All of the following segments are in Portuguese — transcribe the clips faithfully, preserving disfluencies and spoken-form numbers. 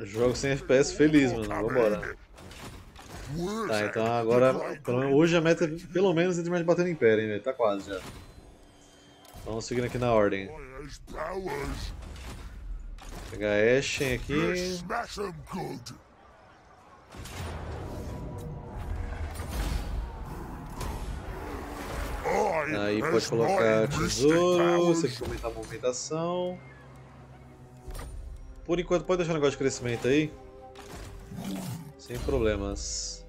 Jogo sem F P S feliz, mano. Vambora. Tá, então agora, hoje a meta é pelo menos simplesmente bater no Império, hein, velho? Tá quase já. Vamos seguindo aqui na ordem. Pegar Ashen aqui. Aí pode colocar tesouro, você pode aumentar a movimentação. Por enquanto pode deixar o negócio de crescimento aí. Sem problemas.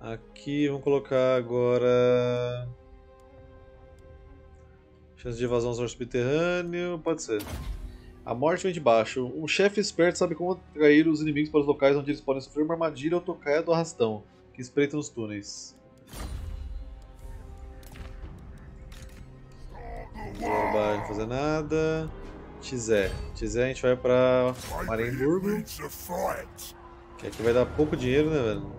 Aqui vamos colocar agora... Chance de evasão sobre o subterrâneo, pode ser. A morte vem de baixo. Um chefe esperto sabe como atrair os inimigos para os locais onde eles podem sofrer uma armadilha ou tocaia do arrastão, que espreita nos túneis. Não vai fazer nada. Tizé. Tizé a gente vai pra Marienburgo. Que aqui vai dar pouco dinheiro, né, velho?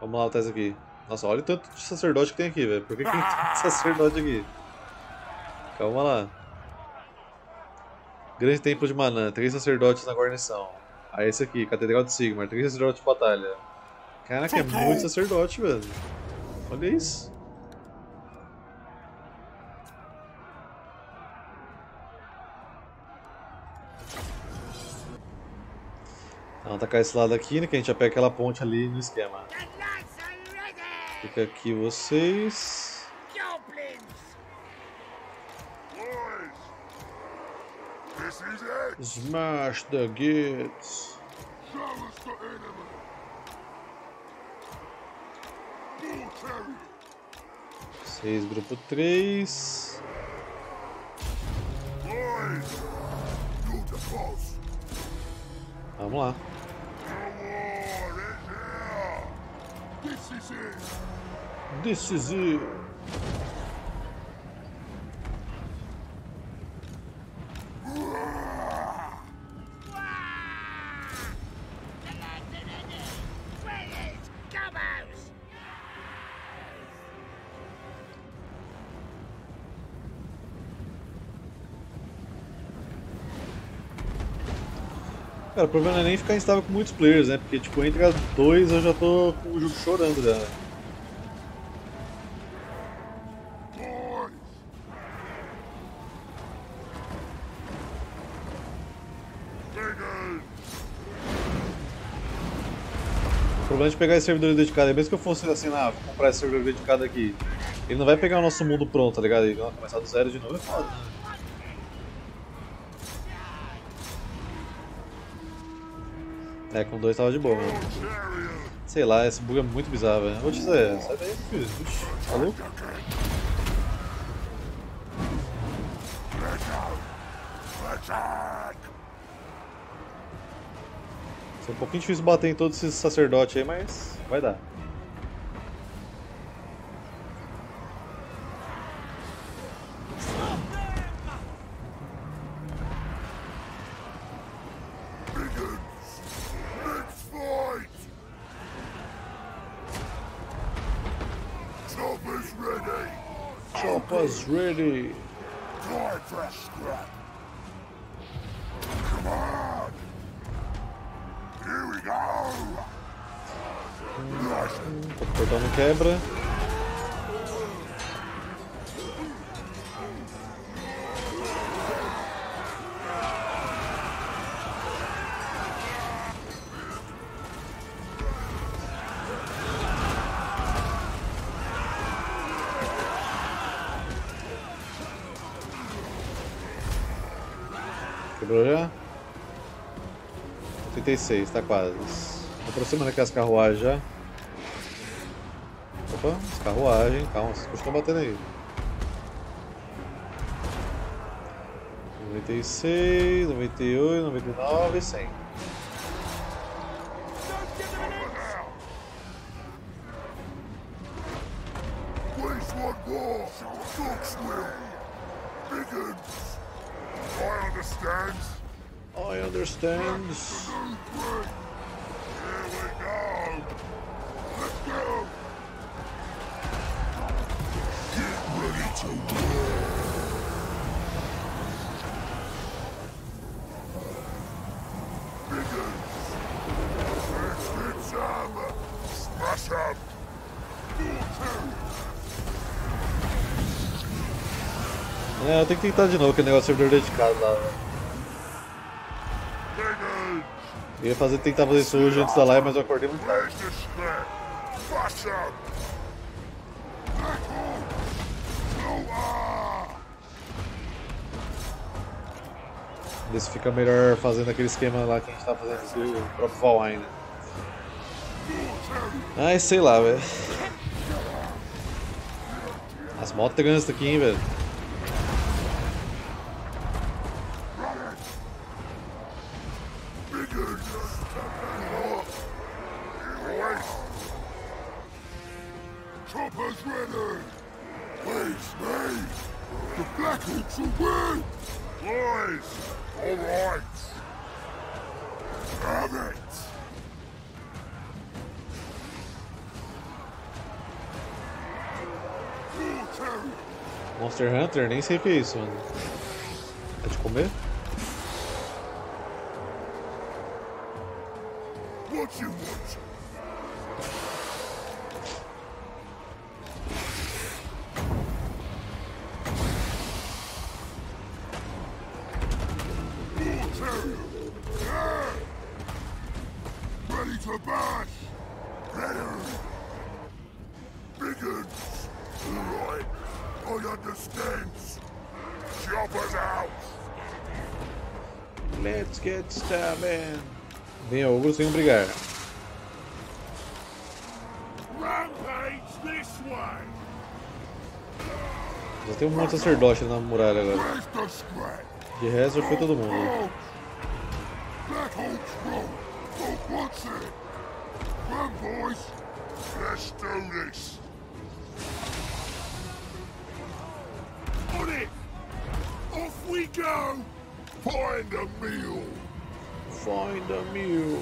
Vamos lá atrás aqui. Nossa, olha o tanto de sacerdote que tem aqui, velho. Por que que tem tanto sacerdote aqui? Calma lá. Grande Templo de Manã. Três sacerdotes na guarnição. Ah, esse aqui. Catedral de Sigmar. Três sacerdotes de batalha. Caraca, é muito sacerdote, velho. Olha isso. Vamos atacar esse lado aqui, né, que a gente já pega aquela ponte ali no esquema. Fica aqui vocês. Smash the gates. Vocês, grupo três. Vamos lá. Decisivo. Cara, o problema não é nem ficar instável com muitos players, né? Porque tipo, entre as dois eu já tô com o jogo chorando já. O problema de pegar esse servidor dedicado é mesmo que eu fosse assim, ah, vou comprar esse servidor dedicado aqui. Ele não vai pegar o nosso mundo pronto, tá ligado? Ele vai começar do zero de novo, é foda. É, com dois tava de boa, mano. Sei lá, esse bug é muito bizarro, velho. Ô, Tizé, sai daí, filho. Ixi, tá louco? É um pouquinho difícil bater em todos esses sacerdotes aí, mas vai dar. Tropas ready! O portão não quebra. Quebrou já? trinta e seis, tá quase. Aproximando aqui as carruagens já. Opa, carruagem, calma, vocês estão batendo aí. noventa e seis, noventa e oito, noventa e nove, cem. I understand. É, eu tenho que tentar de novo aquele negócio de servidor dedicado lá, velho. Eu ia fazer, tentar fazer isso hoje antes da live, mas eu acordei muito tarde. Ver se fica melhor fazendo aquele esquema lá que a gente tá fazendo do próprio Valheim, né? Ai, sei lá, velho. As motos trânsito aqui, hein, velho. Monster Hunter? Nem sei o que é isso, mano. É de comer? Venha, ogros, venham brigar. Já tem um monte de sacerdote na muralha agora. De resto já foi todo mundo. Off we go! Find a meal! Find a meal!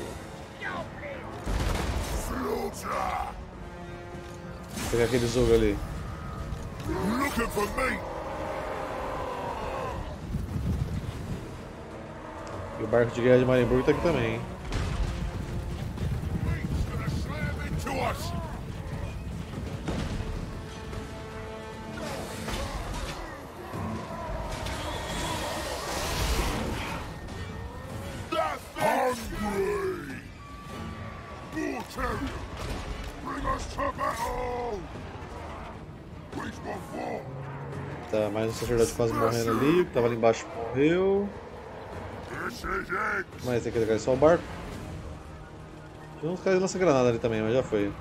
Slaughter! Pegar aquele jogo ali. Looking for me! E o barco de guerra de Marienburgo tá aqui também, hein? O sacerdote quase morrendo ali, tava ali embaixo morreu. Mas tem que pegar só o barco. Tinha uns caras de lança-granada ali também, mas já foi.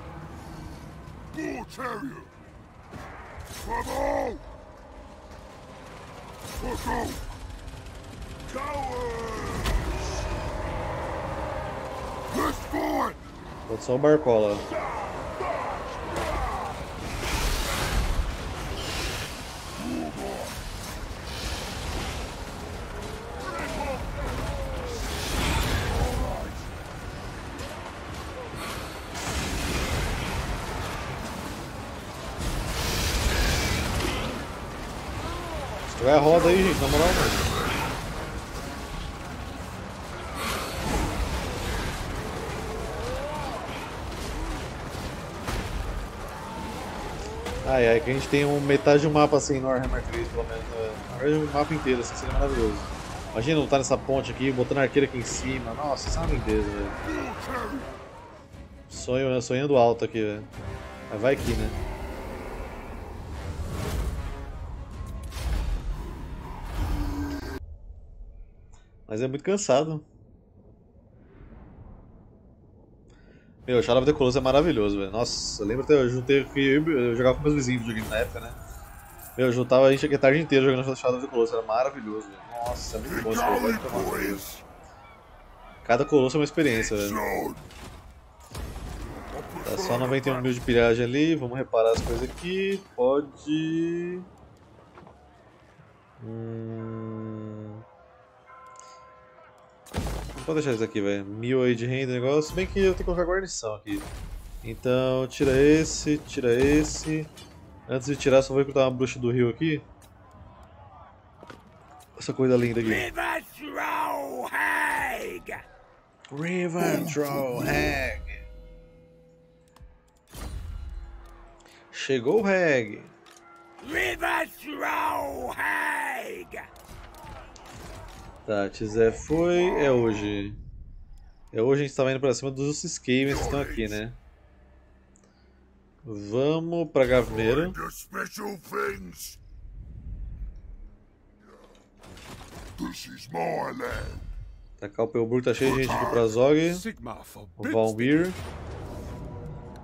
Falta só o barcola. Vai a roda aí, gente, na moral. Ai ai, que a gente tem um, metade do mapa assim no Warhammer três, pelo menos. Né? O mapa inteiro, assim, seria maravilhoso. Imagina lutar nessa ponte aqui, botando arqueiro aqui em cima. Nossa, isso é uma lindeza, velho. Sonho, né? Sonhando alto aqui, velho. Mas vai que, né? Mas é muito cansado. Meu, Shadow of the Colossus é maravilhoso, velho. Nossa, eu lembro até eu juntei que eu jogava com meus vizinhos jogando na época, né? Meu, eu juntava a gente aqui a tarde inteira jogando Shadow of the Colossus, era maravilhoso, velho. Nossa, é muito bom esse jogo. Cada Colosso é uma experiência, velho. Tá só noventa e um mil de pilhagem ali, vamos reparar as coisas aqui. Pode... Hum... Não pode deixar isso aqui, velho. Mil aí de renda, negócio. Se bem que eu tenho que colocar guarnição aqui. Então, tira esse, tira esse. Antes de tirar, só vou recrutar uma bruxa do rio aqui. Essa coisa linda aqui. Rivers Row Hag! Rivers Row Hag! Chegou o Hag! Rivers Row Hag! Tá, Tizé foi. É hoje. É hoje a gente tava indo pra cima dos Skavens que estão aqui, né? Vamos pra Gaveiro. Tá, Copelburg tá cheio de gente aqui pra Zog. O Valmir.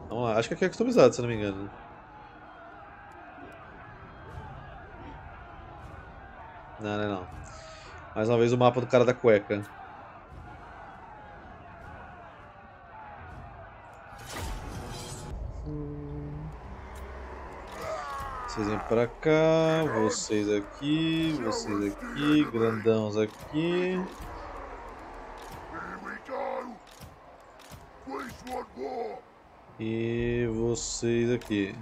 Vamos lá, acho que aqui é customizado, se não me engano. Não, não, não. Mais uma vez o mapa do cara da cueca. Vocês vêm pra cá, vocês aqui, vocês aqui, grandãos aqui. E vocês aqui.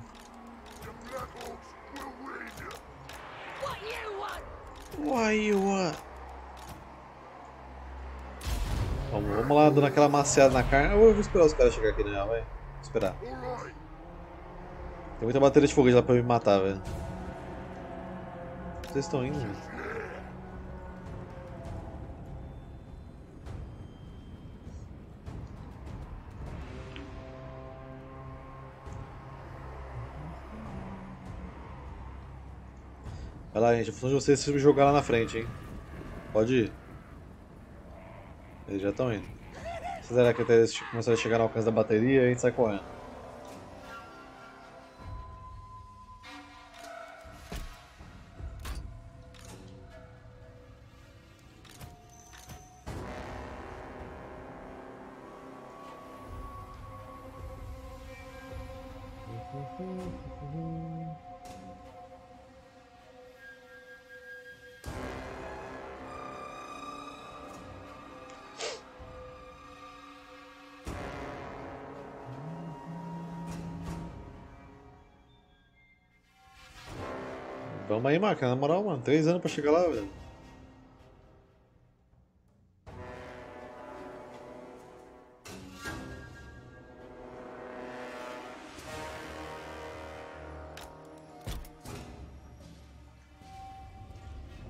Why you want? Vamos, vamos lá, dando aquela maciada na carne. Eu vou esperar os caras chegar aqui, né? Vai. Vou esperar. Tem muita bateria de foguete lá pra me matar, velho. Vocês estão indo? Vai lá, gente, a função de vocês é se me jogar lá na frente, hein? Pode ir. Eles já estão indo. Será que até eles começarem a chegar no alcance da bateria e a gente sai correndo? Vamos aí, Marca, na moral, mano, três anos pra chegar lá, velho.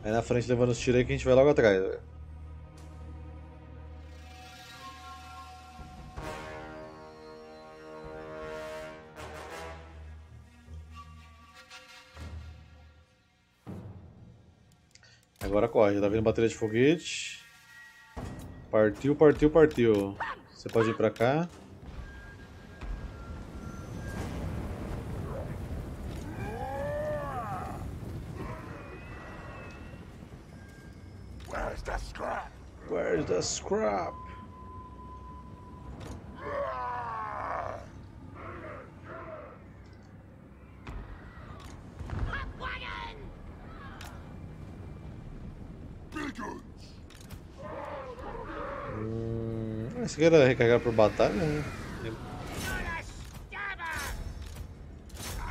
Aí na frente levando os tiros aí que a gente vai logo atrás, velho. Agora corre, já tá vindo bateria de foguete. Partiu, partiu, partiu. Você pode ir pra cá. Where's the scrap? Where's the scrap? Você quer recarregar por batalha, né?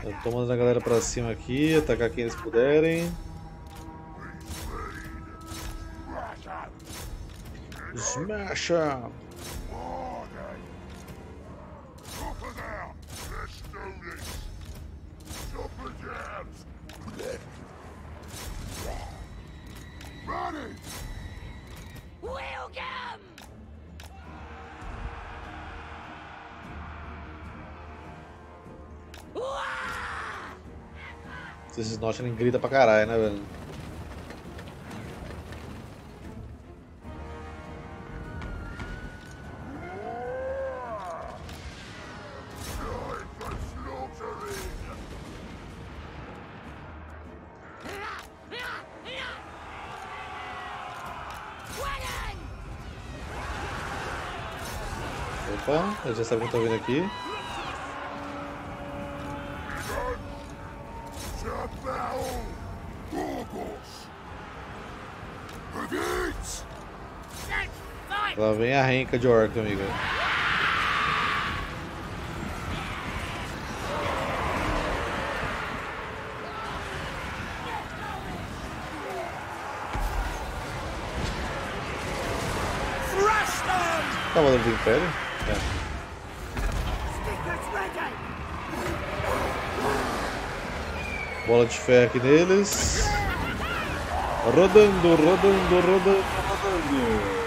Eu tô mandando a galera pra cima aqui, atacar quem eles puderem. Smash up! Esses Snotchling grita pra caralho, né, velho? Opa, eu já sabia que eu tô vindo aqui. Lá vem a renca de orca, amigo. Cavaleiro do Império? É. Bola de ferro aqui neles. Rodando, rodando, rodando, rodando.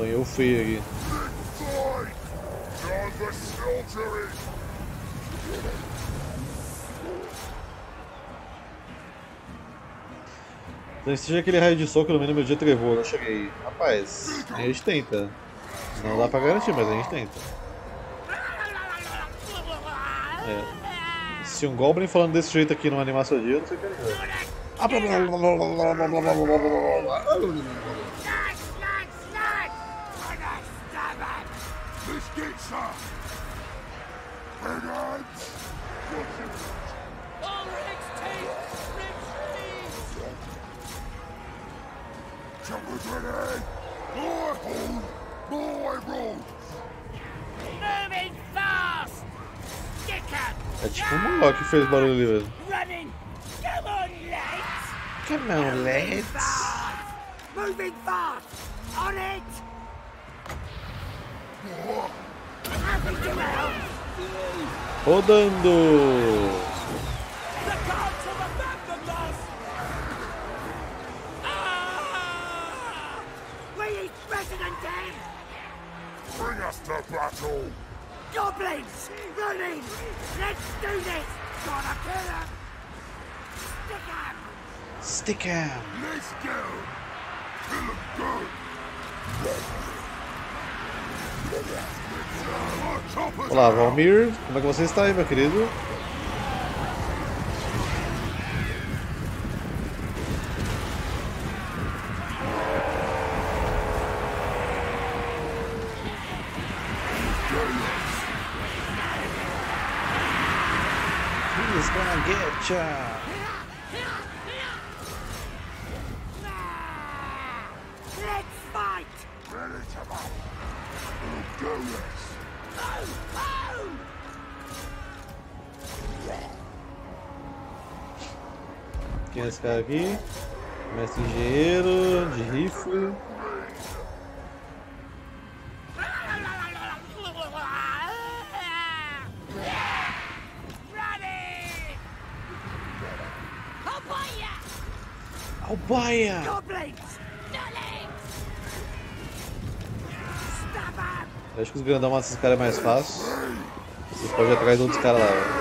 Eu fui aqui. Então, seja aquele raio de soco no meio do meu dia trevou, eu não cheguei. Rapaz, a gente tenta. Não dá pra garantir, mas a gente tenta. É. Se um Goblin falando desse jeito aqui não animar seu dia, eu não sei o que é. É tipo um moleque que fez barulho ali, velho. Come on, lads. Moving fast. On it. Rodando. Bring us to battle. Goblins, running. Let's do this. Gotta kill 'em. Stick 'em. Stick 'em. Let's go. Kill 'em good. Olá, Valmir, como é que você está aí, meu querido? He's gonna get ya. Let's fight. Ready to fight. Quem é esse cara aqui? Mestre engenheiro de rifle. Albaia! Acho que os grandão matam esses caras é mais fácil. Você pode ir atrás de outros caras lá. Véio.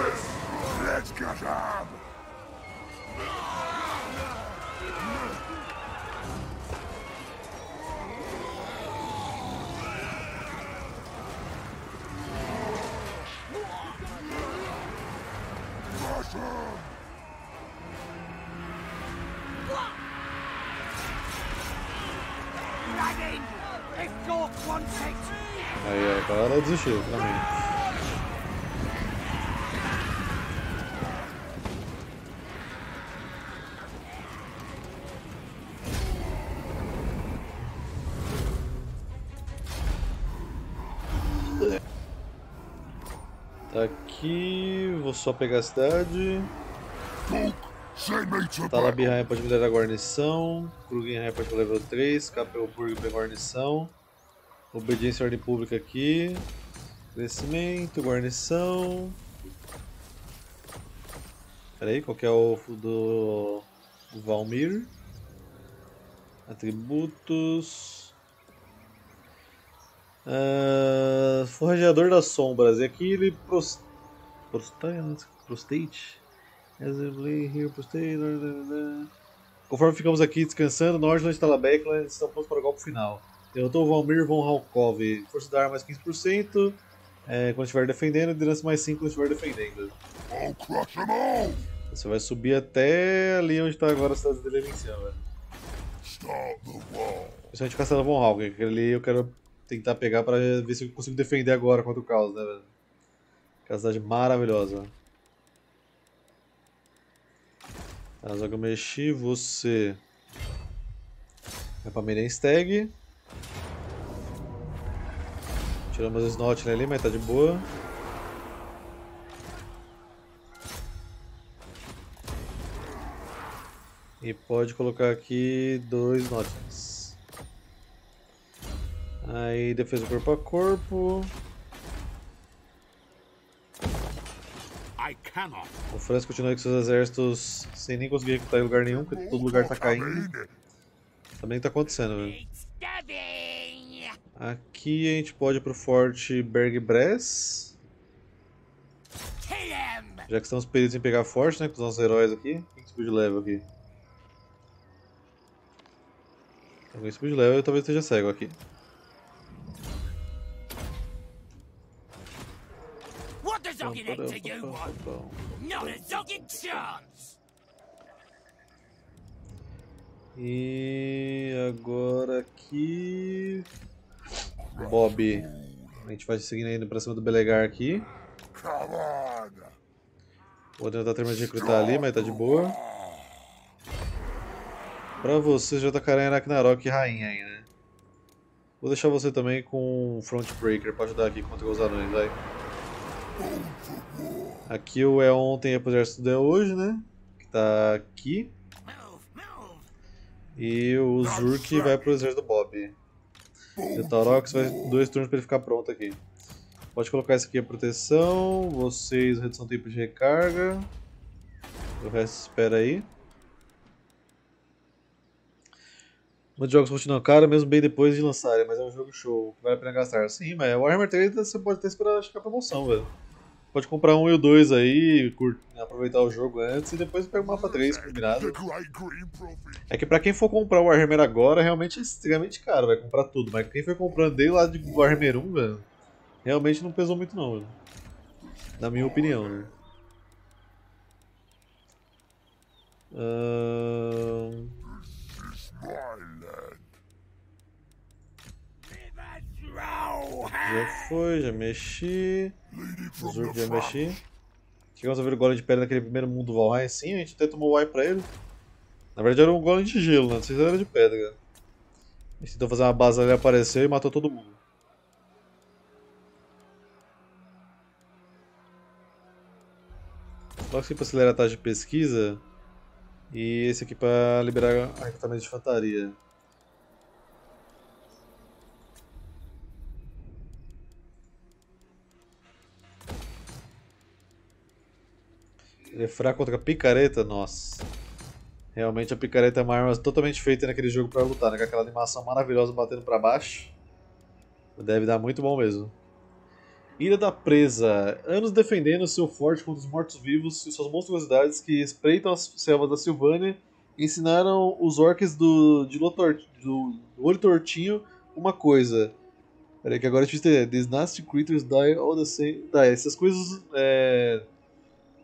Aí, a galera desistiu pra mim. Tá aqui, vou só pegar a cidade. Talabirraia pode me dar a guarnição. Krugenraia pode me level três. Copelburg pra guarnição. Obediência à ordem pública aqui. Crescimento, guarnição. Pera aí, qual que é o do Valmir? Atributos. Ah, Forjador das Sombras. E aqui ele pros... prostate. Conforme ficamos aqui descansando, nós não está Labecla, estamos prontos para o golpe final. Derrotou o Valmir von Halkov, força da arma mais quinze por cento é, quando estiver defendendo, liderança mais cinco por cento quando estiver defendendo. Você vai subir até ali onde está agora a cidade dele ali em cima. Principalmente caçando von Halkov, que ali eu quero tentar pegar para ver se eu consigo defender agora contra o caos, né, velho? Aquela cidade maravilhosa. Tá, só que eu mexi, você vai para Mirensteg. Tiramos o Snotchling ali, mas tá de boa. E pode colocar aqui dois Snotchlings. Aí defesa corpo a corpo. O Franz continua com seus exércitos sem nem conseguir recrutar em lugar nenhum, porque todo lugar tá caindo. Também tá acontecendo, velho. Aqui a gente pode ir pro forte Bergbres. Já que estamos peritos em pegar forte, né, com os nossos heróis aqui. Tem que subir de level aqui. Alguém subir de level, eu talvez esteja cego aqui. Não, e agora aqui... Bob. A gente vai seguindo ainda pra cima do Belegar aqui. Vou tentar terminar de recrutar ali, mas tá de boa. Pra você já tá caralho Aracnarok e Rainha aí, né? Vou deixar você também com o Frontbreaker pra ajudar aqui contra os anões, vai. Aqui o é ontem e o exército é hoje, né? Que tá aqui. E o Zurk vai pro exército do Bob. E o Taurox vai dois turnos pra ele ficar pronto aqui. Pode colocar isso aqui a proteção. Vocês, redução do tempo de recarga. O resto espera aí. Muitos jogos continuam caros, mesmo bem depois de lançarem, mas é um jogo show, que vale a pena gastar. Sim, mas Warhammer três você pode até esperar chegar a promoção, velho. Pode comprar um e o dois aí, curto, aproveitar o jogo antes e depois pega o mapa três combinado. É que pra quem for comprar o Warhammer agora, realmente é extremamente caro, vai comprar tudo. Mas quem foi comprando desde lá de Warhammer um, velho, realmente não pesou muito não, velho. Na minha opinião, né? Ahn... Uh... Já foi, já mexi. Zurk já mexi. Chegamos a ver o golem de pedra naquele primeiro mundo do Valheim. Sim, a gente até tomou o Y pra ele. Na verdade era um golem de gelo, né? Não sei se era de pedra, cara. A gente tentou fazer uma base ali, apareceu e matou todo mundo. Coloca isso aqui pra acelerar a taxa de pesquisa. E esse aqui pra liberar recrutamento de infantaria. Ele é fraco contra a picareta? Nossa. Realmente a picareta é uma arma totalmente feita naquele jogo pra lutar, né? Com aquela animação maravilhosa batendo pra baixo. Deve dar muito bom mesmo. Ilha da Presa. Anos defendendo seu forte contra os mortos-vivos e suas monstruosidades que espreitam as selvas da Silvânia, ensinaram os orques do, de Lotor, do Olho Tortinho uma coisa. Peraí que agora eu te entendi. These nasty creatures die all the same... Die. Essas coisas... É...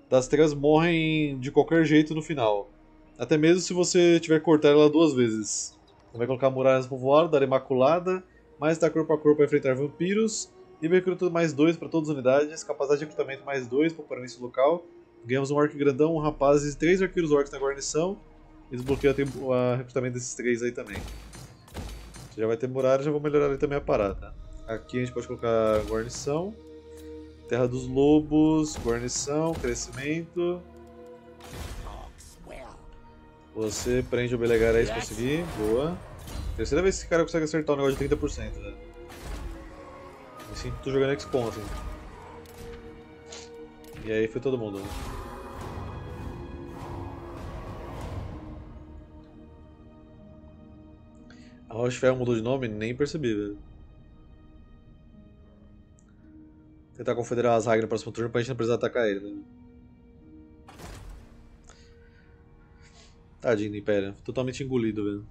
Das terras morrem de qualquer jeito no final. Até mesmo se você tiver que cortar ela duas vezes. Vai colocar muralhas no povoado, dar imaculada, mais dar corpo a corpo para enfrentar vampiros, e recruta mais dois para todas as unidades, capacidade de recrutamento mais dois para o permissão local. Ganhamos um orc grandão, um rapaz e três arqueiros orcs na guarnição. E desbloqueia o recrutamento desses três aí também. Já vai ter muralha, já vou melhorar ali também a parada. Aqui a gente pode colocar guarnição. Terra dos Lobos, guarnição, crescimento. Você prende o Belegarés pra seguir, boa. Terceira vez que esse cara consegue acertar um negócio de trinta por cento, né? Me sinto jogando X-Con, assim. E aí foi todo mundo. Né? A Rochefell mudou de nome? Nem percebi, velho. Tentar confederar Azai no próximo turno pra gente não precisar atacar ele, né? Tadinho do Império, totalmente engolido, velho.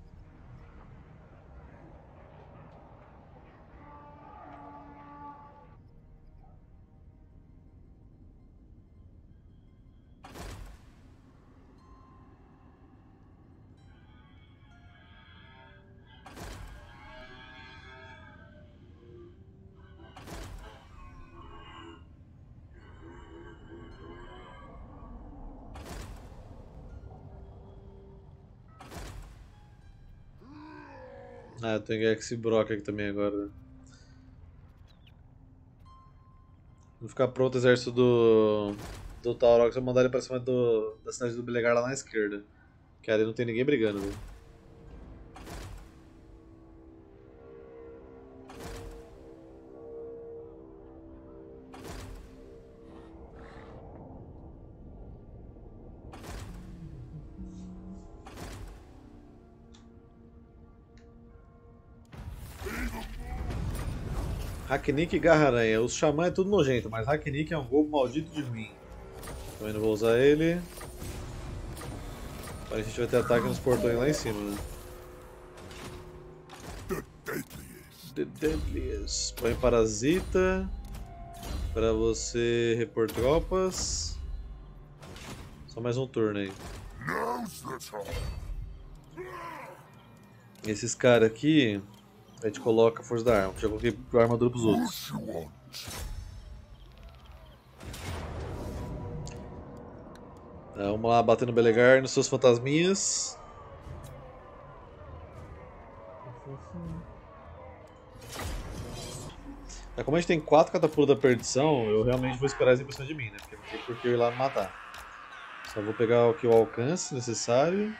Ah, eu tenho que X-Brock aqui também agora. Quando ficar pronto o exército do, do Taurox, eu vou mandar ele pra cima do, da cidade do Belegar lá na esquerda. Que ali não tem ninguém brigando, viu? Haknik Garranha. Os xamã é tudo nojento, mas Haknik é um golpe maldito de mim. Também não vou usar ele. Agora a gente vai ter ataque nos portões lá em cima, né? The Deadliest. Põe Parasita para você repor tropas. Só mais um turno aí. Esses caras aqui... A gente coloca a força da arma, já coloquei a armadura pros outros. Então, vamos lá, batendo o Belegar nos seus fantasminhas. Tá, como a gente tem quatro catapultas da perdição, eu realmente vou esperar as impressões de mim, né? Porque não tem por que eu ir lá matar. Só vou pegar aqui o alcance necessário.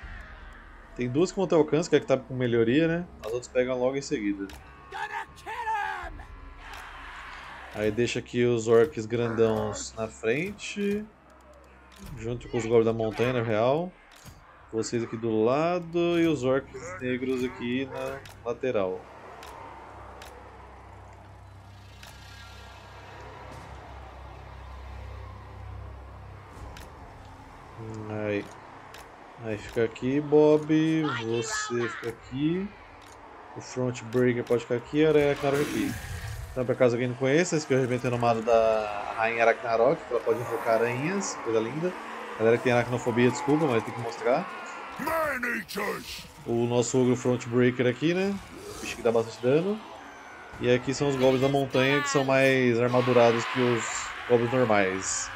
Tem duas que vão ter alcance, que é que tá com melhoria, né? As outras pegam logo em seguida. Aí deixa aqui os orcs grandões na frente. Junto com os goblins da montanha, na real. Vocês aqui do lado e os orcs negros aqui na lateral. Aí. Aí fica aqui, Bob, você fica aqui, o Frontbreaker pode ficar aqui e a Aracnarok aqui. Então, para caso alguém não conheça, esse aqui é o rebento renomado da Rainha Aracnarok, que ela pode invocar aranhas, coisa linda. Galera que tem aracnofobia, desculpa, mas tem que mostrar. O nosso ogro Frontbreaker aqui, né, o bicho que dá bastante dano. E aqui são os goblins da montanha, que são mais armadurados que os goblins normais.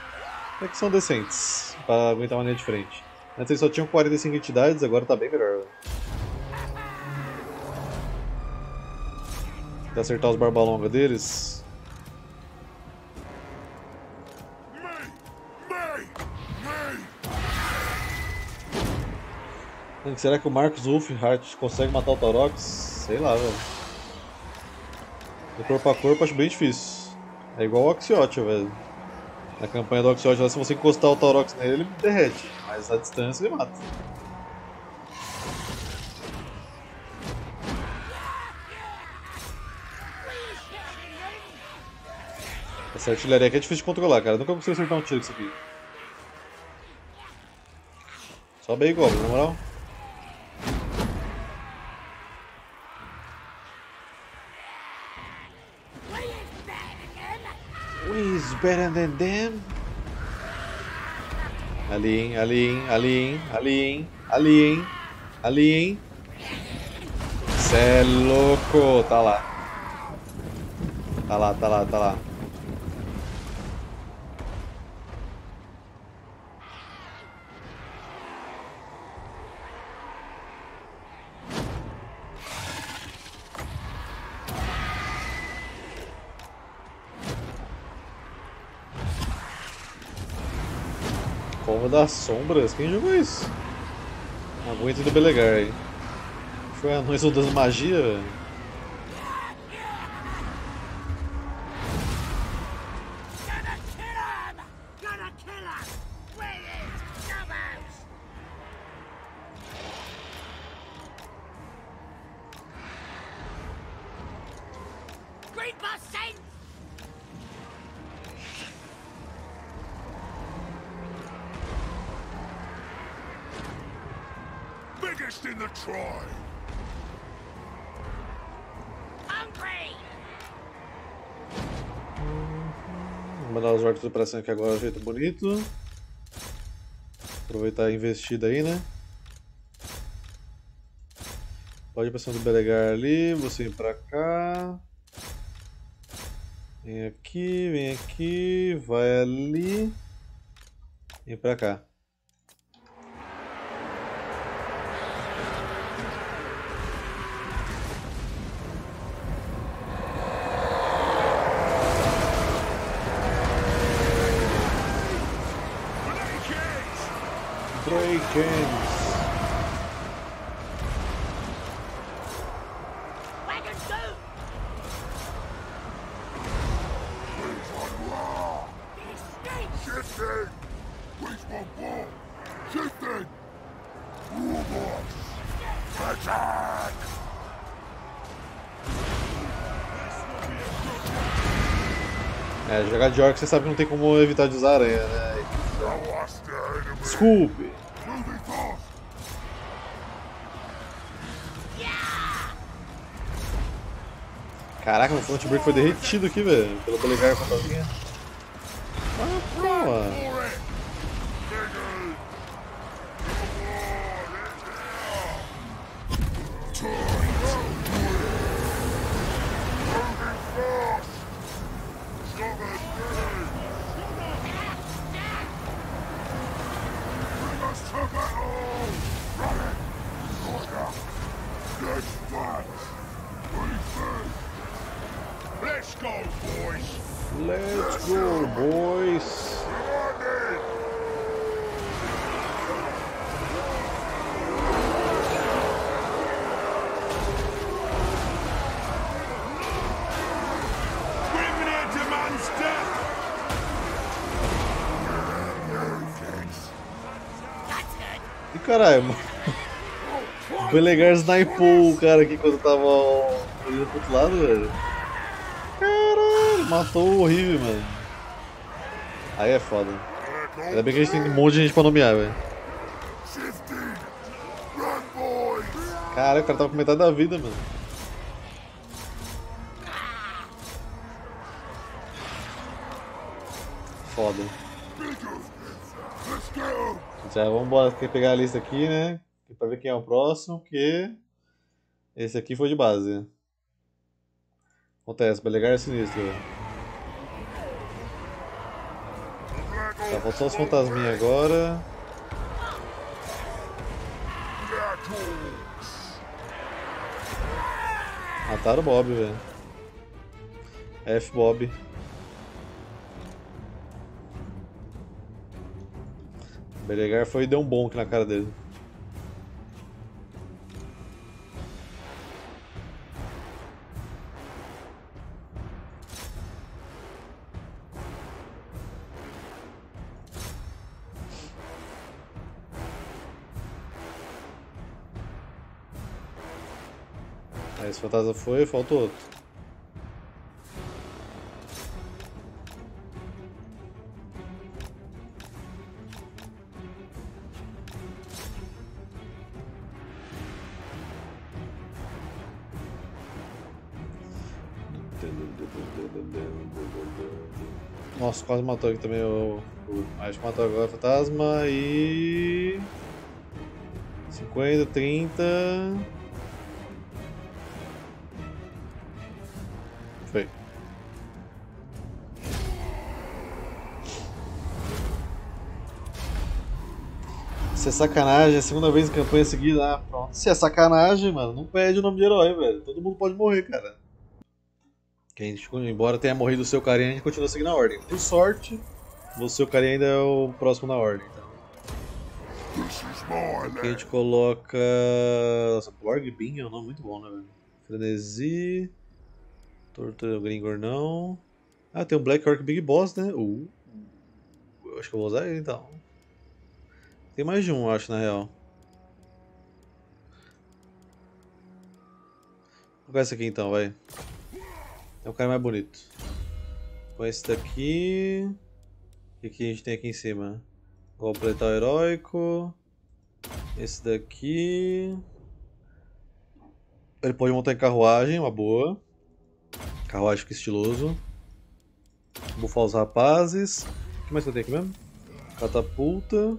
É que são decentes, para aguentar uma linha de frente. Antes eles só tinham quarenta e cinco entidades, agora tá bem melhor. Tentar acertar os barbalonga deles. Será que o Marcus Wolfhart consegue matar o Taurox? Sei lá, velho. Do corpo a corpo acho bem difícil. É igual o Axiot, velho. Na campanha do Axiot, se você encostar o Taurox nele, ele derrete. Mas a distância ele mata. Essa artilharia aqui é difícil de controlar, cara. Eu nunca consigo acertar um tiro com isso aqui. Sobe aí, Goblin, na moral. We is better than them. Ali, hein? Ali, hein? Ali, hein? Ali, hein? Ali, hein? Ali, hein? Cê é louco! Tá lá. Tá lá, tá lá, tá lá. Das sombras? Quem jogou isso? Não aguento do Belegar aí. Foi a noite das magia, velho. De operação aqui agora, jeito bonito. Aproveitar a investida aí, né? Pode ir pra cima do Belegar ali, você vem pra cá. Vem aqui, vem aqui, vai ali. Vem pra cá. Stray Cans. É, jogar de orc você sabe que não tem como evitar de usar aranha, né? Desculpe! Caraca, o Frontbreak foi derretido aqui, velho, pelo Belegar com a fantasminha. Ah, pô! Caralho, mano. O Belegar snipou o cara aqui quando eu tava olhando pro outro lado, velho. Caralho, matou horrível, mano. Aí é foda. Ainda bem que a gente tem um monte de gente pra nomear, velho. Caralho, o cara tava com metade da vida, mano. Foda. Já vamos embora, tem que pegar a lista aqui, né? Pra ver quem é o próximo, que esse aqui foi de base. Acontece, Belegar é sinistro. Tá, faltam só os fantasminhas agora. Mataram o Bob, velho. F Bob. Belegar foi e deu um bom aqui na cara dele. Aí esse fantasma foi, faltou outro. Nossa, quase matou aqui também o... Acho que matou agora o fantasma e... cinquenta, trinta... Foi. Isso é sacanagem, é a segunda vez em campanha seguida. Ah, pronto. Isso é sacanagem, mano. Não perde o nome de herói, velho. Todo mundo pode morrer, cara. Quem, embora tenha morrido o seu carinha, a gente continua seguindo a ordem. Por sorte, o seu carinha ainda é o próximo na ordem. Então. Aqui a gente coloca... Nossa, Blorg Bean é um nome muito bom, né, velho? Frenesi... Tortura Gringor não... Ah, tem um Black Orc Big Boss, né? Uh, eu acho que eu vou usar ele, então. Tem mais de um, eu acho, na real. Vou colocar esse aqui, então, vai. É o cara mais bonito. Com esse daqui. O que a gente tem aqui em cima? Completar o heróico. Esse daqui. Ele pode montar em carruagem, uma boa. Carruagem fica estiloso. Bufar os rapazes. O que mais que eu tenho aqui mesmo? Catapulta.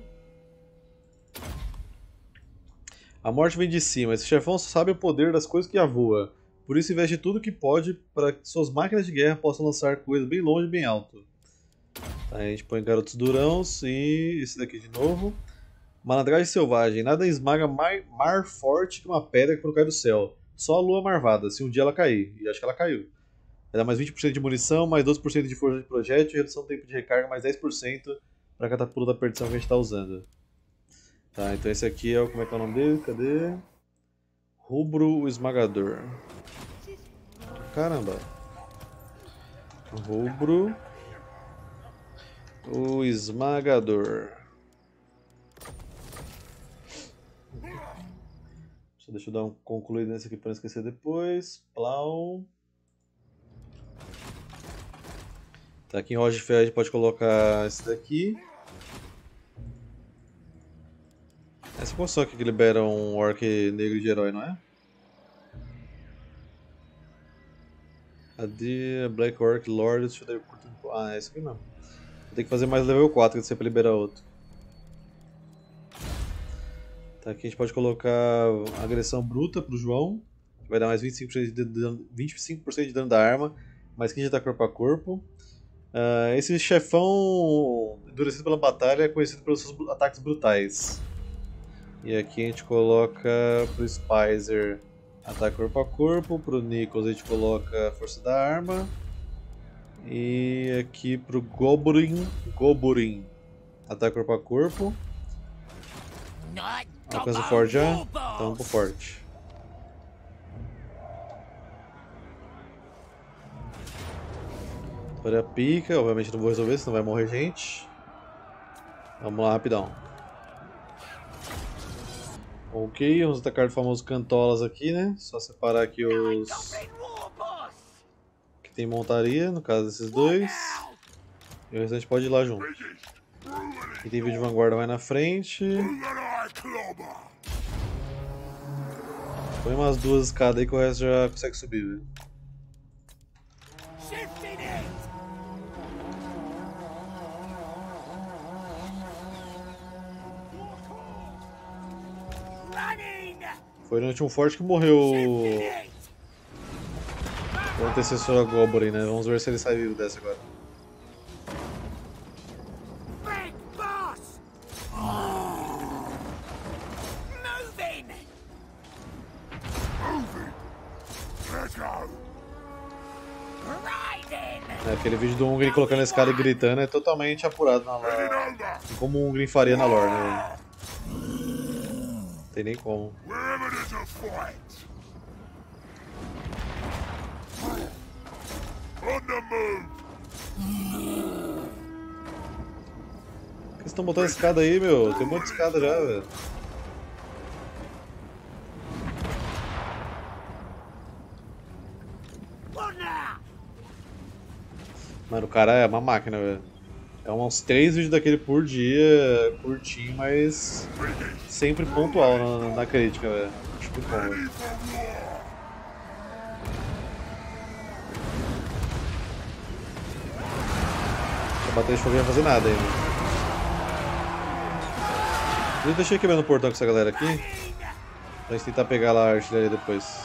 A morte vem de cima. Esse chefão sabe o poder das coisas que já voa. Por isso investe tudo que pode para que suas máquinas de guerra possam lançar coisas bem longe e bem alto. Tá, a gente põe garotos durãos e esse daqui de novo. Malandragem selvagem. Nada esmaga mar, mar forte que uma pedra que não cai do céu. Só a lua marvada, se um dia ela cair. E acho que ela caiu. Ela dá mais vinte por cento de munição, mais doze por cento de força de projétil, redução do tempo de recarga, mais dez por cento para a catapulta da perdição que a gente está usando. Tá, então esse aqui é o... como é que é o nome dele? Cadê? Rubro, o esmagador. Caramba. Rubro, o esmagador. Só deixa eu dar um concluído nesse aqui para não esquecer depois. Plau. Tá, aqui em Rochefell a gente pode colocar esse daqui. Essa poção aqui que libera um orc negro de herói, não é? A de Black Orc Lord... Ah, é esse aqui mesmo. Tem que fazer mais level quatro que você para liberar outro. Tá, aqui a gente pode colocar agressão bruta pro João, que vai dar mais vinte e cinco por cento de dano, vinte e cinco por cento de dano da arma, mas que já tá corpo a corpo. Uh, esse chefão endurecido pela batalha é conhecido pelos seus ataques brutais. E aqui a gente coloca pro Spicer ataque corpo a corpo, pro Nichols a gente coloca força da arma. E aqui pro Goblin, Goblin ataque corpo a corpo. Alcança o forte já? Então vamos pro forte. Para a pica, obviamente não vou resolver, senão vai morrer gente. Vamos lá, rapidão. Ok, vamos atacar o famoso Cantolas aqui, né? Só separar aqui os... que tem montaria, no caso desses dois. E o restante pode ir lá junto. Quem tem vídeo de vanguarda vai na frente. Põe umas duas escadas aí que o resto já consegue subir, velho. Foi no último forte que morreu o antecessor a Goblin, né? Vamos ver se ele sai vivo dessa agora. É, aquele vídeo do Hungrin colocando esse cara e gritando é totalmente apurado na lore. Como o Hungrin faria na lore, né? Não tem nem como. Por que vocês estão botando escada aí, meu? Tem um monte de escada já, velho. Mano, o cara é uma máquina, velho. É uns três vídeos daquele por dia, curtinho, mas sempre pontual na, na crítica, velho. Acho que bom, velho. Deixa eu bater de fogo e não fazer nada ainda. Eu deixei quebrando o portão com essa galera aqui, pra gente tentar pegar lá a artilharia depois.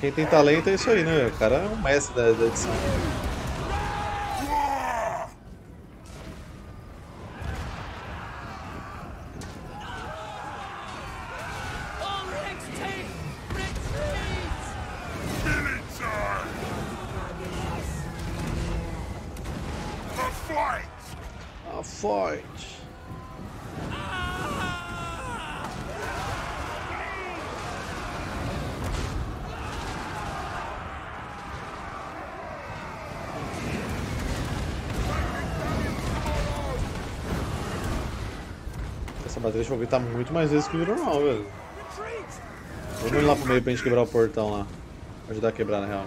Quem tem talento é isso aí, né? O cara é um mestre da, da edição. Deixa eu gritar muito mais vezes que o normal, velho. Vamos ir lá pro meio pra gente quebrar o portão lá. Ajudar a quebrar, na real.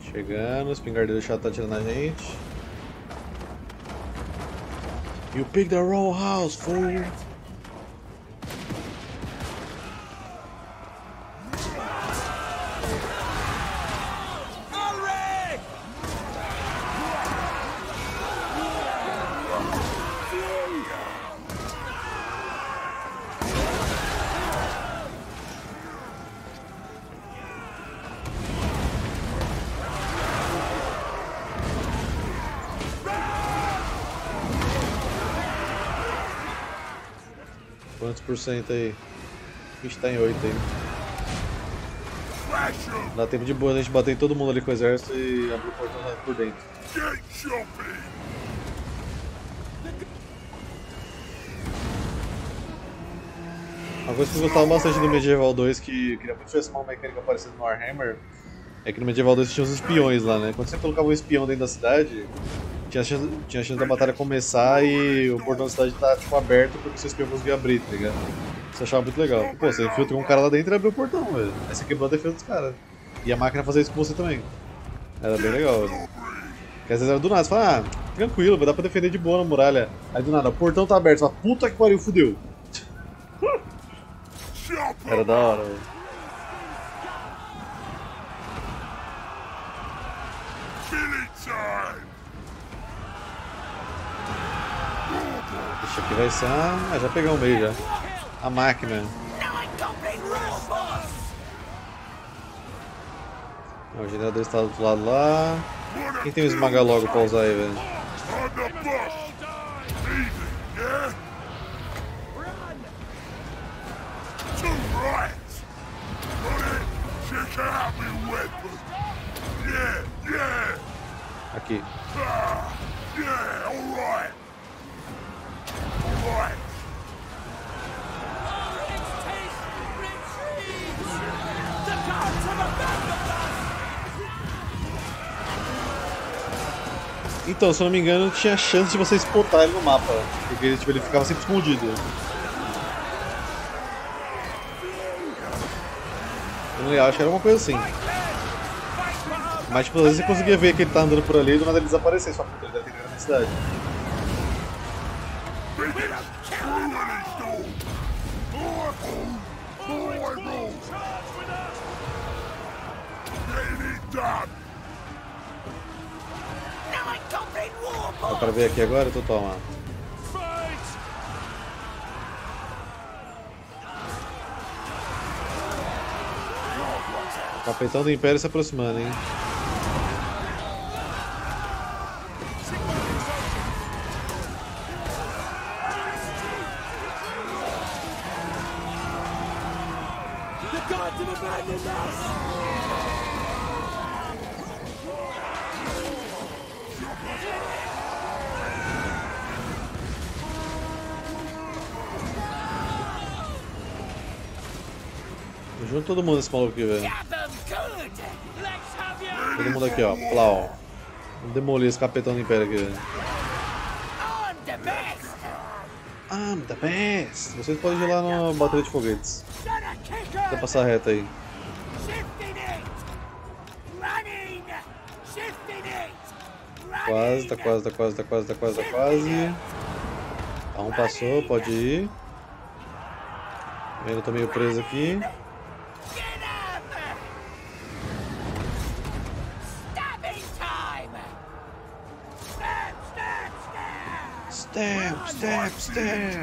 Chegando, o espingardeiro chato tá atirando a gente. You picked the wrong house, fool! quantos por cento aí? A gente tá em oito aí. Dá tempo de boa, né? A gente bater em todo mundo ali com o exército e abrir o portão lá por dentro. Uma coisa que eu gostava bastante do Medieval dois, que eu queria muito que tivesse uma mecânica parecida no Warhammer, é que no Medieval dois tinha os espiões lá, né? Quando você colocava um espião dentro da cidade, tinha a chance, tinha a chance da batalha começar e o portão da cidade tá tipo aberto porque o seu espião conseguia abrir, tá ligado? Isso eu achava muito legal. Pô, você infiltra um cara lá dentro e abriu o portão, velho. Aí você quebrou a defesa dos caras. E a máquina fazia isso com você também. Era bem legal, velho. Porque às vezes era do nada, você fala, ah, tranquilo, vai dar pra defender de boa na muralha. Aí do nada, o portão tá aberto, você fala, puta que pariu, fudeu. Era da hora, velho. Deixa aqui vai ser. Ah, já pegar o meio já. A máquina. O generador está do outro lado lá. Quem tem um esmaga logo pra usar aí, velho? Aqui. Então, se eu não me engano, tinha chance de você spotar ele no mapa, porque tipo, ele ficava sempre escondido. Eu acho que era uma coisa assim. Mas tipo, às vezes você conseguia ver que ele tá andando por ali e do nada ele desaparecer, só porque ele deve ter grande cidade. Dá pra ver aqui agora? Então toma. Capitão do Império se aproximando, hein? Junto todo mundo esse maluco aqui, velho. Todo mundo aqui, ó. Plau. Vamos demolir esse capitão do Império aqui, velho. I'm the best! Vocês podem ir lá na bateria de foguetes. Vou passar reto aí. Quase, tá quase, tá quase, tá quase, tá quase, tá quase. Tá, um passou, pode ir. Eu tô meio preso aqui. Step, step, step!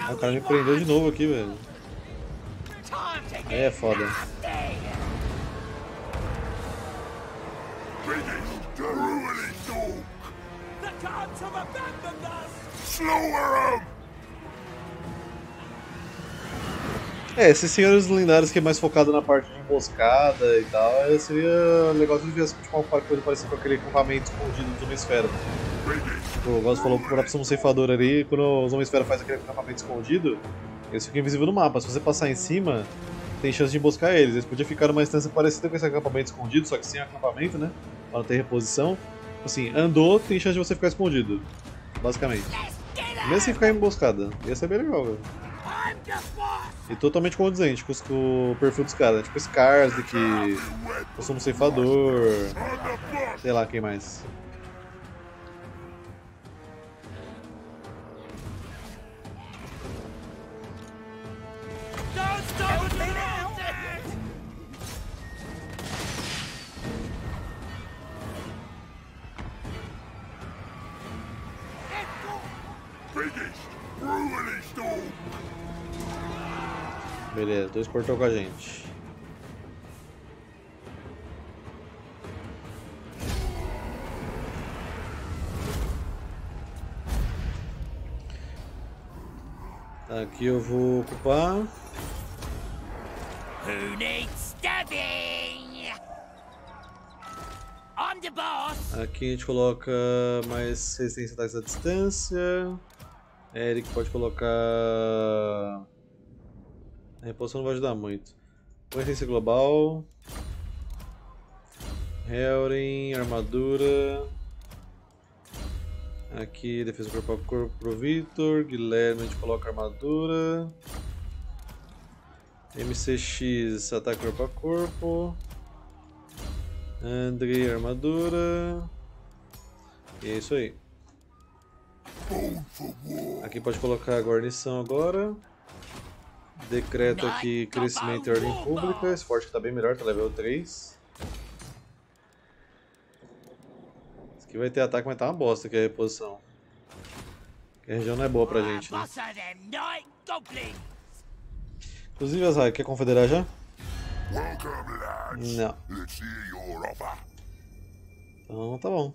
Ah, o cara me prendeu de novo aqui, velho. Aí é foda. É, esses senhores lendários que é mais focado na parte de emboscada e tal, seria legal se tivesse tipo, alguma coisa parecida com aquele equipamento escondido de uma esfera. Tipo, o Goss falou que quando um ceifador ali, quando os homens esfera faz aquele equipamento escondido, eles ficam invisíveis no mapa. Se você passar em cima, tem chance de emboscar eles. Eles podiam ficar numa distância parecida com esse acampamento escondido, só que sem acampamento, né? Pra não ter reposição. Assim, andou, tem chance de você ficar escondido. Basicamente. Mesmo sem ficar emboscada. Ia ser bem legal, velho. E totalmente condizente com o perfil dos caras, né? Tipo Scars, de que eu sou um ceifador, sei lá quem mais. Beleza, dois portões com a gente. Aqui eu vou ocupar. Who needs stabbing? I'm the boss. Aqui a gente coloca mais resistência a ataques à distância. Eric pode colocar. A reposição não vai ajudar muito. Resistência global. Helren, armadura. Aqui defesa corpo a corpo pro Victor. Guilherme a gente coloca armadura. M C X ataque corpo a corpo. Andrei armadura. E é isso aí. Aqui pode colocar a guarnição agora. Decreto aqui crescimento e ordem pública. Esse forte que tá bem melhor, tá level três. Aqui vai ter ataque, mas tá uma bosta aqui a reposição. Porque a região não é boa pra gente, né? Inclusive, Azai, quer confederar já? Não. Então tá bom.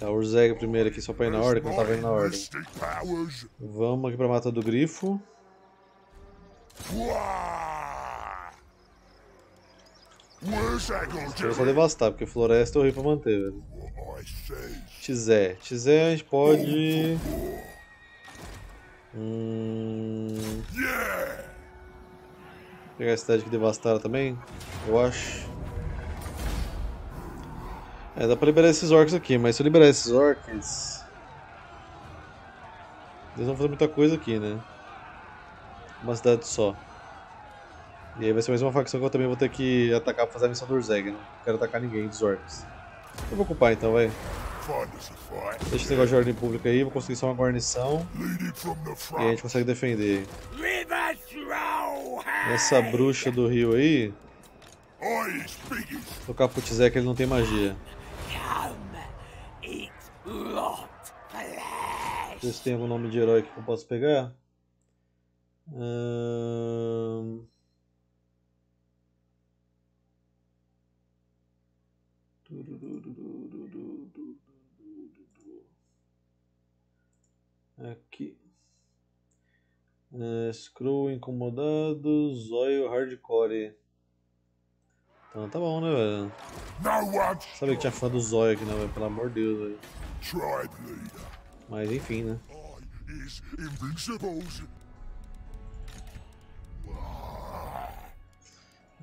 Tá, o Wurrzag primeiro aqui só pra ir na ordem, que não tava indo na ordem. Vamos aqui pra Mata do Grifo. Vou só devastar, porque floresta é horrível pra manter, velho. Tizé. Tizé a gente pode... Hum... pegar a cidade que devastaram também, eu acho. É, dá pra liberar esses orcs aqui, mas se eu liberar esses orcs... eles vão fazer muita coisa aqui, né? Uma cidade só. E aí vai ser mais uma facção que eu também vou ter que atacar pra fazer a missão do Wurrzag, né? Não quero atacar ninguém dos orcs. Eu vou ocupar então, vai. Deixa esse negócio de ordem pública aí, vou conseguir só uma guarnição. E aí a gente consegue defender. Essa bruxa do rio aí... vou tocar pro Tizé que ele não tem magia. Deixa eu ver se tem algum nome de herói aqui que eu posso pegar. Hum... aqui. Uh, Screw incomodado, Zóio hardcore. Então tá bom, né, velho? Sabe que tinha fã do Zóio aqui, né, velho? Pelo amor de Deus, velho. Mas enfim, né?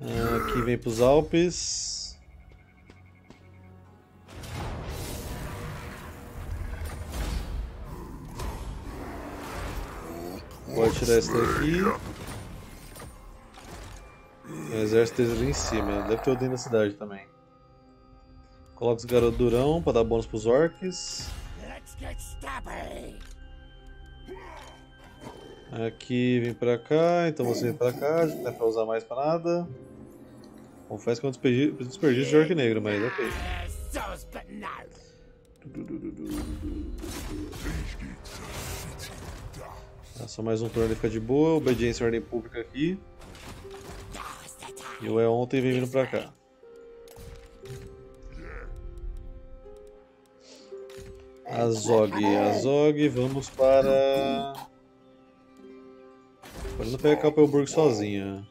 Uh, aqui vem pros Alpes. Pode tirar esse daqui. O exército deles ali em cima. Deve ter o dentro da cidade também. Coloca os garotos durão pra dar bônus pros orcs. Aqui vem pra cá, então você vem pra cá. Não dá pra usar mais pra nada. Confesso que eu desperdiço de orc negro, mas ok. Só mais um turno ele fica de boa, obediência à ordem pública aqui. E o é ontem vem vindo pra cá. Azog, Azog, vamos para... Agora não pega a Copelburg sozinha.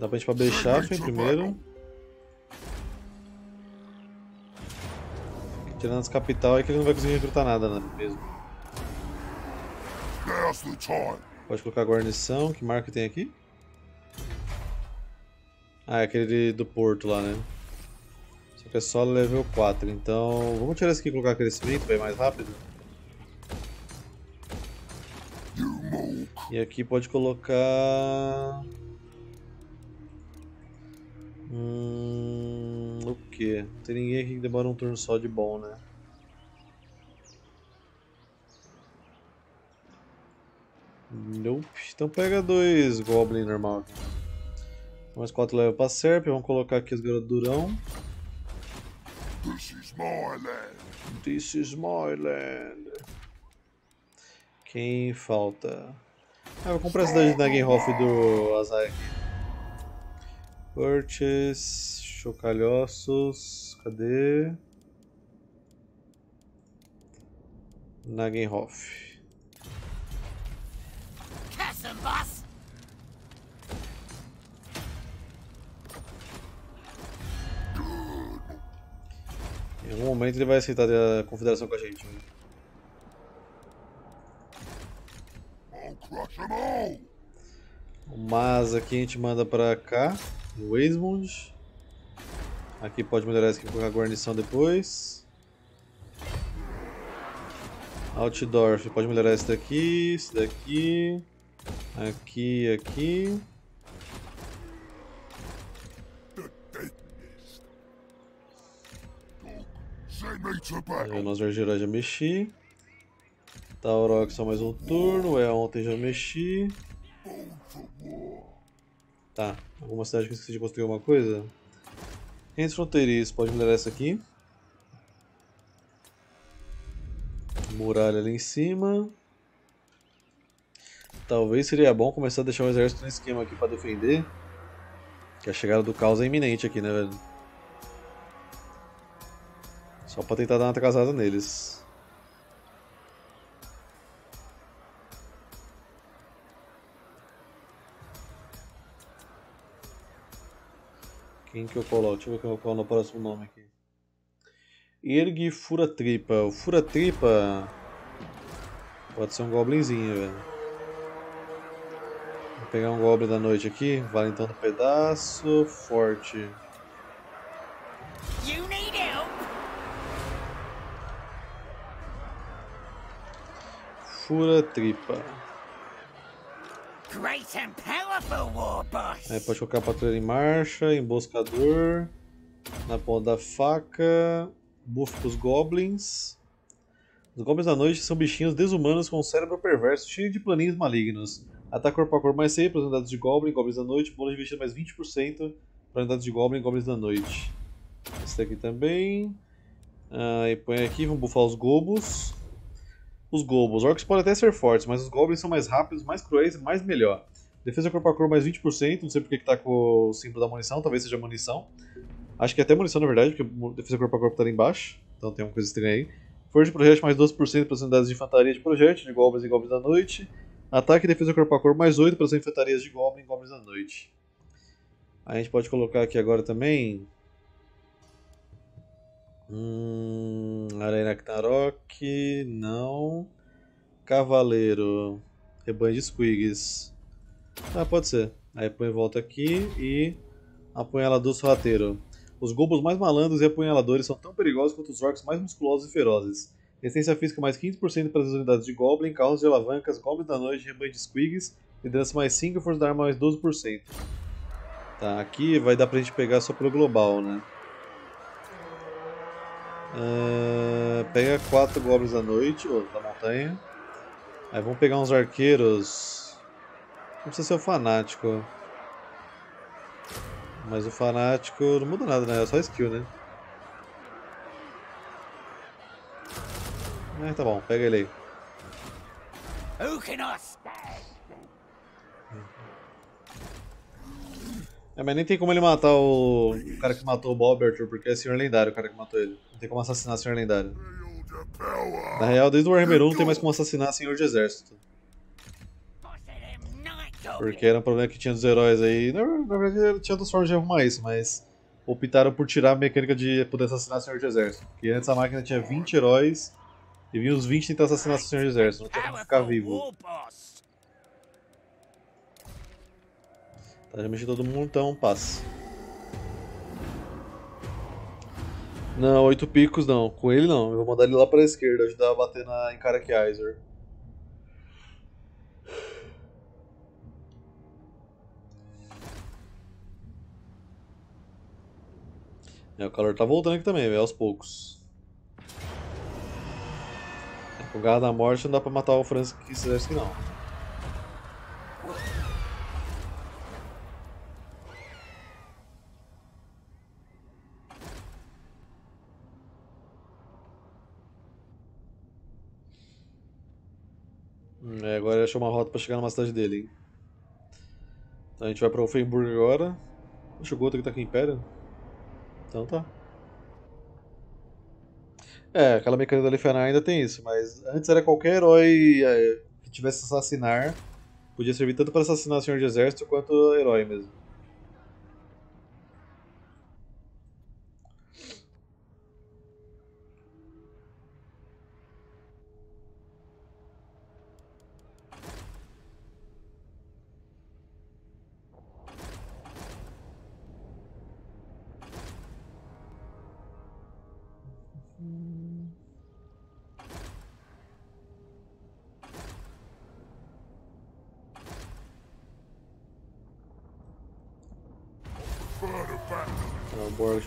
Dá pra gente pra Chaffin primeiro. Tirando as capital é que ele não vai conseguir recrutar nada, né, mesmo. Pode colocar a guarnição, que marca tem aqui? Ah, é aquele do porto lá, né? Só que é só level quatro, então... vamos tirar esse aqui e colocar crescimento, vai mais rápido. E aqui pode colocar... Hum... o que? Não tem ninguém aqui que demora um turno só de bom, né? Nope. Então pega dois Goblin normal. Mais quatro level pra Serp. Vamos colocar aqui os garotos durão. This is my land. This is my land. Quem falta? Ah, vou comprar a cidade de Nagenhof do Azai aqui. Purchase. Chocalhoços. Cadê? Nagenhof. Em algum momento ele vai aceitar a confederação com a gente. Né? O Maza aqui a gente manda pra cá, o Waismund. Aqui pode melhorar isso aqui com a guarnição depois. Altdorf, pode melhorar esse daqui, esse daqui, aqui, aqui. O nosso Vergerais já mexi. Taurox só mais um turno, é ontem já mexi. Tá, alguma cidade que eu esqueci de construir alguma coisa? Entre fronteiriços, pode melhorar essa aqui. Muralha ali em cima. Talvez seria bom começar a deixar o exército no esquema aqui para defender. Que a chegada do caos é iminente aqui, né, velho? Só para tentar dar uma atrasada neles. Quem que eu coloco? Deixa eu ver quem eu coloco no próximo nome aqui. Ergue Fura Tripa. O Fura Tripa pode ser um goblinzinho, velho. Vou pegar um goblin da noite aqui. Valentão do pedaço. Forte. Fura Tripa. Aí pode colocar a patrulha em marcha, emboscador, na ponta da faca, buff pros goblins. Os goblins da noite são bichinhos desumanos com um cérebro perverso cheio de planinhos malignos. Ataque corpo a corpo mais cem para as unidades de goblin, goblins da noite, bônus de investida mais vinte por cento para unidades de goblin, goblins da noite. Esse daqui também. Ah, e põe aqui, vamos buffar os gobos. Os goblins, orcs podem até ser fortes, mas os goblins são mais rápidos, mais cruéis e mais melhor. Defesa corpo a corpo mais vinte por cento, não sei porque que tá com o símbolo da munição, talvez seja munição. Acho que é até munição na verdade, porque defesa corpo a corpo tá ali embaixo, então tem uma coisa estranha aí. Força de projétil mais doze por cento para as unidades de infantaria de projétil, de goblins e goblins da noite. Ataque e defesa corpo a corpo mais oito para as infantarias de goblins e goblins da noite. A gente pode colocar aqui agora também... Hum, Aracnarok, não. Cavaleiro, rebanho de squigs. Ah, pode ser. Aí põe volta aqui e apunhalador sorrateiro. Os goblins mais malandros e apunhaladores são tão perigosos quanto os orcs mais musculosos e ferozes. Resistência física mais quinze por cento para as unidades de goblin, carros de alavancas, goblins da noite, rebanho de squigs, liderança mais cinco por cento e força da arma mais doze por cento. Tá, aqui vai dar pra gente pegar só pelo global, né? Uh, pega quatro goblins da noite, ou da montanha. Aí vamos pegar uns arqueiros. Não precisa ser o fanático. Mas o fanático não muda nada, né? É só skill, né? É, tá bom, pega ele aí. É, mas nem tem como ele matar o, o cara que matou o Bob Arthur, porque é senhor lendário o cara que matou ele. Não tem como assassinar senhor lendário. Na real, desde o Warhammer um não tem mais como assassinar senhor de exército. Porque era um problema que tinha dos heróis aí. Na verdade, tinha outras formas de arrumar isso, mas optaram por tirar a mecânica de poder assassinar senhor de exército. Porque antes a máquina tinha vinte heróis e vinha os vinte tentar assassinar senhor de exército. Não tinha como ficar vivo. Já mexi todo mundo, então passa. Não, oito picos não. Com ele não. Eu vou mandar ele lá pra esquerda, ajudar a bater na encara que Aizer. É, o calor tá voltando aqui também, velho, aos poucos. Com o Garra da Morte não dá pra matar o Francis que quisesse que não. É, agora ele achou uma rota pra chegar numa cidade dele, hein? Então a gente vai pra Copelburg agora. Acho que o outro que tá aqui em Império. Então tá. É, aquela mecânica do Alifenar ainda tem isso, mas antes era qualquer herói é, que tivesse assassinar, podia servir tanto para assassinar o Senhor de Exército quanto herói mesmo.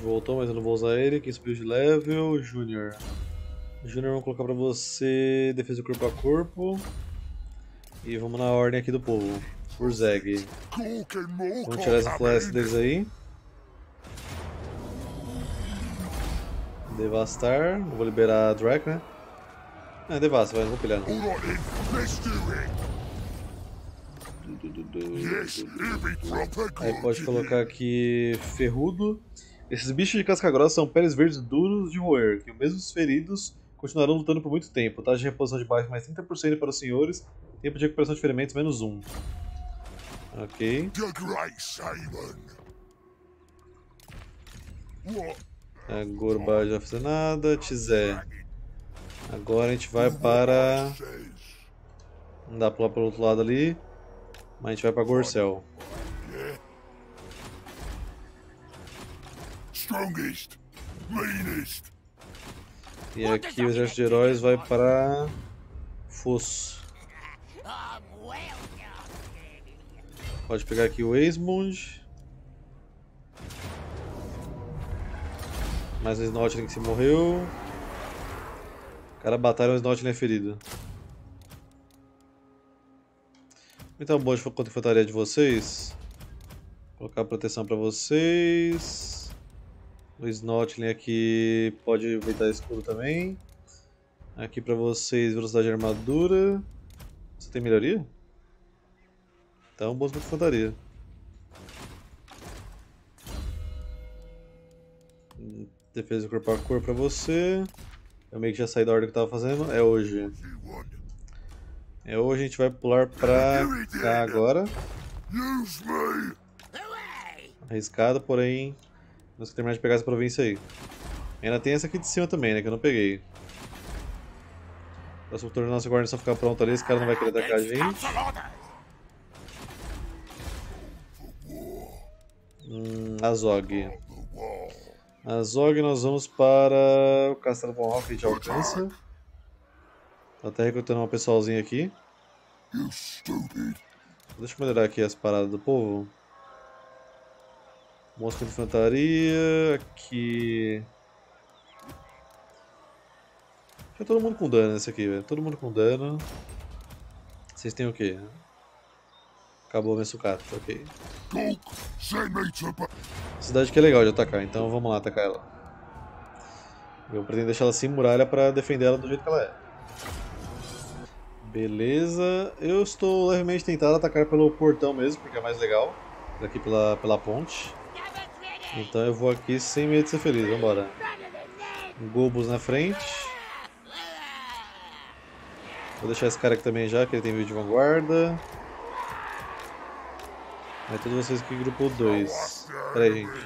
Voltou, mas eu não vou usar ele. Quem subiu de level? Júnior. Júnior, vamos colocar pra você defesa corpo a corpo. E vamos na ordem aqui do povo. Wurrzag. Vamos tirar essa flash deles aí. Devastar. Não vou liberar a Drake, né? É, devasta, vai, não vou pilhar. Aí pode colocar aqui ferrudo. Esses bichos de casca grossa são peles verdes duros de roer, que mesmo os feridos continuarão lutando por muito tempo. Taxa de reposição de baixo mais trinta por cento para os senhores, tempo de recuperação de ferimentos menos um. Ok. Agora o Bar já não fez nada, Tizé. Agora a gente vai para... Não dá pra pular para o outro lado ali, mas a gente vai para Gorcel. E aqui o exército de heróis vai para Fosso. Pode pegar aqui o Waismund. Mais um Snotchling que se morreu. O cara batalha, o Snotchling é ferido. Então, bom, quanto a infantaria de vocês, vou colocar proteção para vocês. O Snotchling aqui pode evitar escuro também. Aqui pra vocês, velocidade de armadura. Você tem melhoria? Então, bolsa de infantaria. Defesa de corpo a corpo pra você. Eu meio que já saí da ordem que eu tava fazendo. É hoje. É hoje, a gente vai pular pra cá agora. Arriscado, porém... Nós que terminar de pegar essa província aí. Ainda tem essa aqui de cima também, né? Que eu não peguei. Próximo turno, nossa guarnição ficar pronta ali. Esse cara não vai querer atacar a gente. Hum, Azog. Azog, nós vamos para o Castelo Von Hoff, que a gente alcança. Tá até recrutando um pessoalzinho aqui. Deixa eu melhorar aqui as paradas do povo. Mostra de infantaria, aqui... Tá todo mundo com dano nesse aqui, velho. Todo mundo com dano. Vocês têm o quê? Acabou a minha sucata, ok. Cidade que é legal de atacar, então vamos lá atacar ela. Eu pretendo deixar ela sem muralha pra defender ela do jeito que ela é. Beleza. Eu estou levemente tentado a atacar pelo portão mesmo, porque é mais legal. Daqui pela, pela ponte. Então eu vou aqui sem medo de ser feliz, vambora. Gobos na frente. Vou deixar esse cara aqui também já, que ele tem vídeo de vanguarda. É todos vocês aqui grupo dois. Pera aí, gente.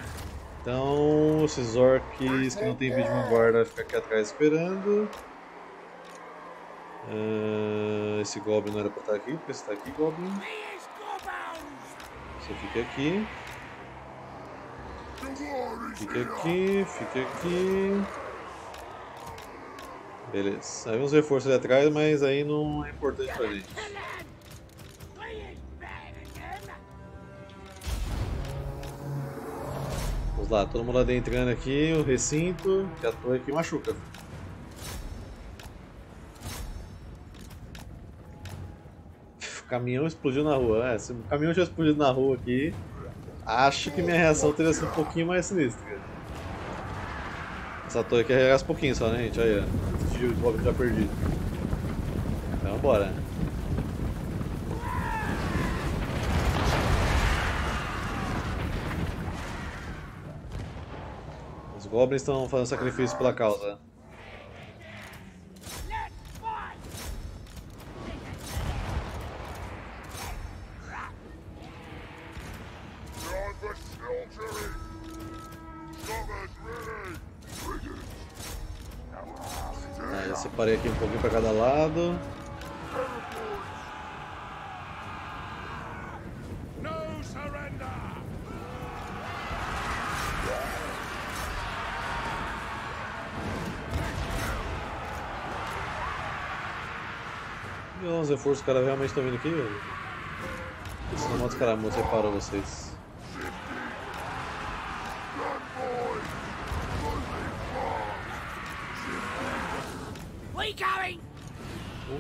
Então, esses orcs que não tem vídeo de vanguarda ficam aqui atrás esperando. Uh, esse Goblin não era pra estar aqui, porque esse tá aqui, Goblin. Você fica aqui. Fica aqui, fica aqui. Beleza, aí uns reforços ali atrás, mas aí não é importante pra gente. Vamos lá, todo mundo lá dentro entrando aqui, o recinto, que a torre aqui machuca. O caminhão explodiu na rua, é, se o caminhão já explodiu na rua aqui. Acho que minha reação teria sido um pouquinho mais sinistra. Essa torre aqui arregaça um pouquinho só, né, gente? Olha, esse tiro de bob já perdi. Então, bora. Os goblins estão fazendo sacrifício pela causa. Tá, já separei aqui um pouquinho pra cada lado. Os reforços, os caras realmente estão vindo aqui, velho. Esse não mata os caramuços, separou vocês. We going!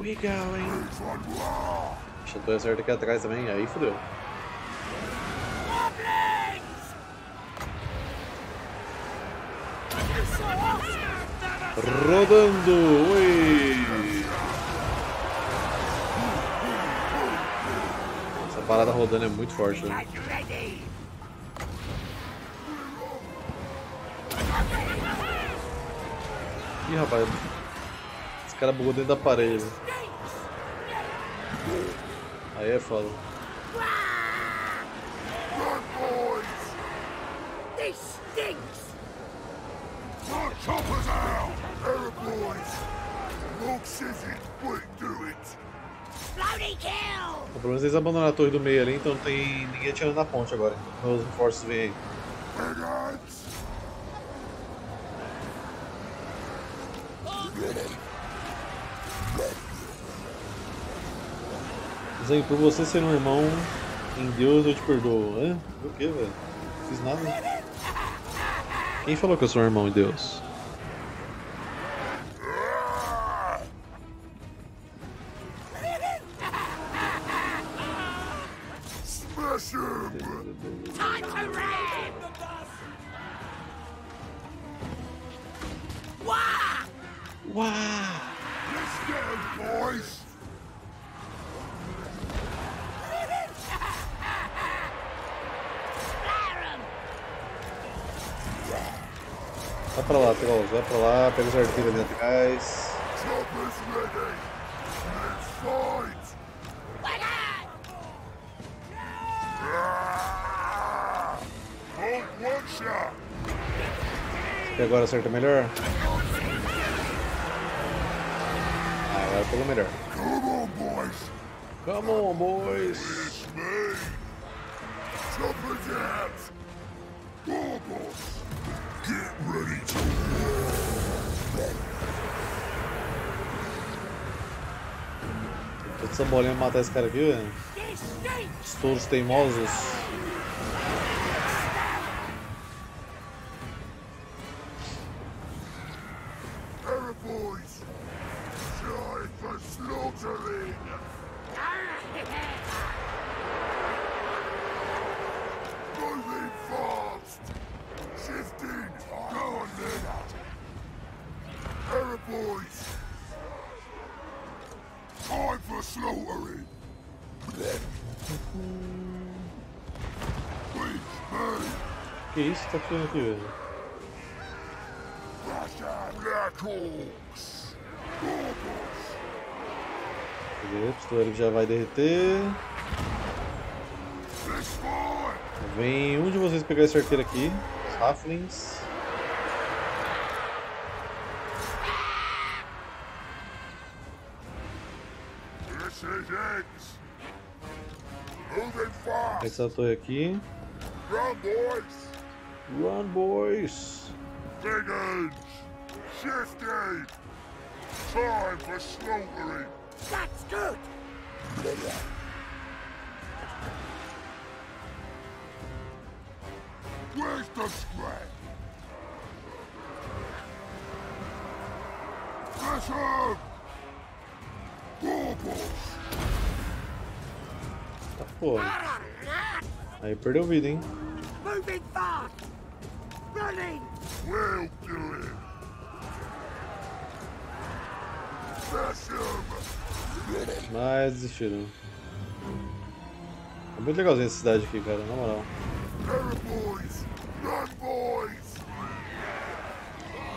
We going! Chantou certo aqui atrás também, aí fodeu. Rodando! Ui! A parada rodando é muito forte, né? Ih, rapaz. Esse cara bugou dentro da parede. Aí é foda. O problema é que eles abandonaram a torre do meio ali, então não tem ninguém atirando na ponte agora. Os reforços vêm aí. Zé, por você ser um irmão em Deus, eu te perdoo. Hã? Por que, velho? Não fiz nada. Quem falou que eu sou um irmão em Deus? Pega os arqueiros ali atrás. E agora acerta melhor? Ah, agora pegou melhor. Come on, boys! Come on, boys! Get ready to... Essa bolinha matar esse cara aqui, velho. Os touros teimosos. Tá tudo aqui, velho. O pistoleiro já vai derreter. Vem um de vocês pegar esse arqueiro aqui. Os Halflings. Essa torre aqui. Run, boys! Vengeance! Shifting! Time for slaughtering! That's good! Where's the scrap? Pressure! Baubles! Tá foda. Aí perdeu vida, hein? Moving fast! Running! We'll do it! Mas desistiram. É muito legalzinho essa cidade aqui, cara, na moral.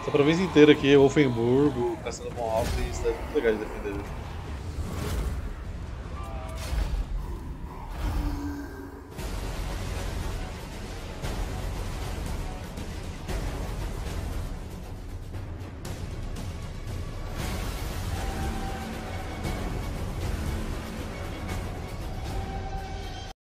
Essa província inteira aqui, Wolfenburgo, Caçando Von Alves, é uma cidade muito legal de defender.